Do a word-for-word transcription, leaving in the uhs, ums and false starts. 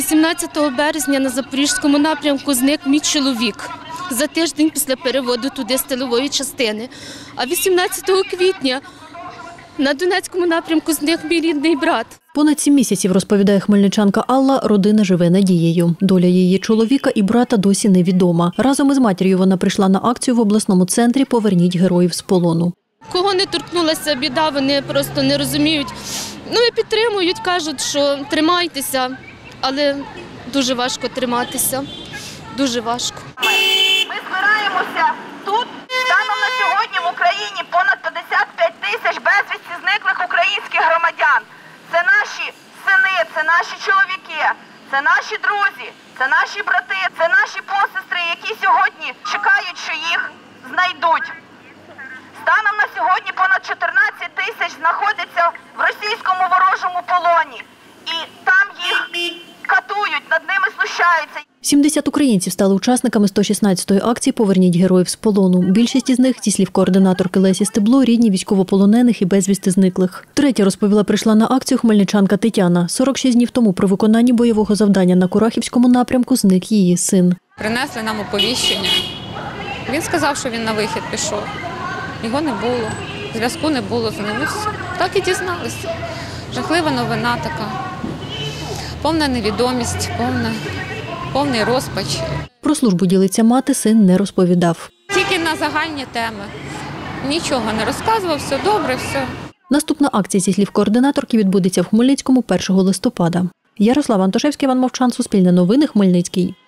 вісімнадцятого березня на Запорізькому напрямку зник мій чоловік за тиждень після переводу туди з тилової частини. А вісімнадцятого квітня на Донецькому напрямку зник мій рідний брат. Понад сім місяців, розповідає хмельничанка Алла, родина живе надією. Доля її чоловіка і брата досі невідома. Разом із матір'ю вона прийшла на акцію в обласному центрі «Поверніть героїв з полону». Кого не торкнулася біда, вони просто не розуміють. Ну і підтримують, кажуть, що тримайтеся, але дуже важко триматися, дуже важко. Ми, ми збираємося тут. Станом на сьогодні в Україні понад п'ятдесят п'ять тисяч безвісті зниклих українських громадян. Це наші сини, це наші чоловіки, це наші друзі, це наші брати, це наші посестри, які сьогодні чекають, що їх знайдуть. Станом на сьогодні понад чотирнадцять тисяч знаходяться в російському ворожому полоні. І там їх катують, над ними знущаються. сімдесят українців стали учасниками сто шістнадцятої акції «Поверніть героїв з полону». Більшість із них, зі слів координаторки Лесі Стебло, рідні військовополонених і безвісти зниклих. Третя, розповіла, прийшла на акцію хмельничанка Тетяна. сорок шість днів тому при виконанні бойового завдання на Курахівському напрямку зник її син. Принесли нам оповіщення. Він сказав, що він на вихід пішов. Його не було, зв'язку не було з ним. Так і дізналися. Жахлива новина така. Повна невідомість, повна, повний розпач. Про службу, ділиться мати, син не розповідав. Тільки на загальні теми. Нічого не розказував, все добре, все. Наступна акція, зі слів координаторки, відбудеться в Хмельницькому першого листопада. Ярослав Антошевський, Іван Мовчан, Суспільне новини, Хмельницький.